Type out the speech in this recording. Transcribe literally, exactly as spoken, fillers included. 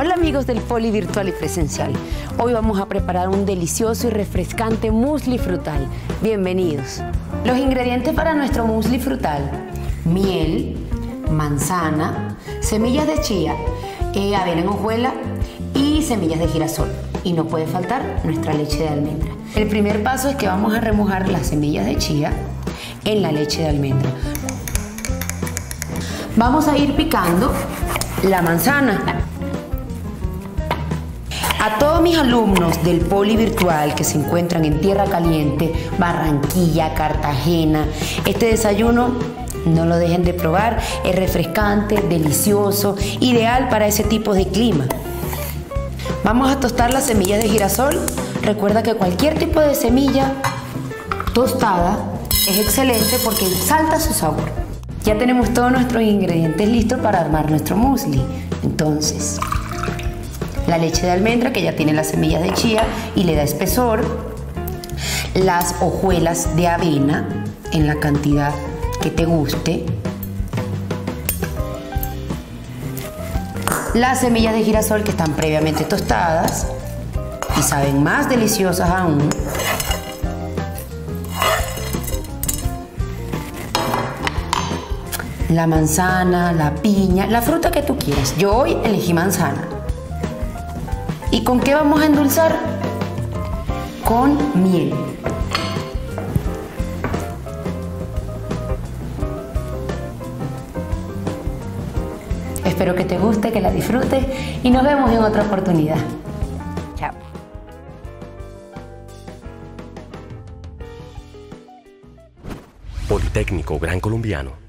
Hola amigos del Poli Virtual y Presencial. Hoy vamos a preparar un delicioso y refrescante muesli frutal. Bienvenidos. Los ingredientes para nuestro muesli frutal: miel, manzana, semillas de chía, eh, avena en hojuela y semillas de girasol. Y no puede faltar nuestra leche de almendra. El primer paso es que vamos a remojar las semillas de chía en la leche de almendra. Vamos a ir picando la manzana. A todos mis alumnos del Poli Virtual que se encuentran en Tierra Caliente, Barranquilla, Cartagena, este desayuno no lo dejen de probar. Es refrescante, delicioso, ideal para ese tipo de clima. Vamos a tostar las semillas de girasol. Recuerda que cualquier tipo de semilla tostada es excelente porque salta su sabor. Ya tenemos todos nuestros ingredientes listos para armar nuestro muesli. Entonces, la leche de almendra, que ya tiene las semillas de chía y le da espesor, las hojuelas de avena en la cantidad que te guste, las semillas de girasol que están previamente tostadas y saben más deliciosas aún, la manzana, la piña, la fruta que tú quieras. Yo hoy elegí manzana. ¿Y con qué vamos a endulzar? Con miel. Espero que te guste, que la disfrutes y nos vemos en otra oportunidad. Chao. Politécnico Grancolombiano.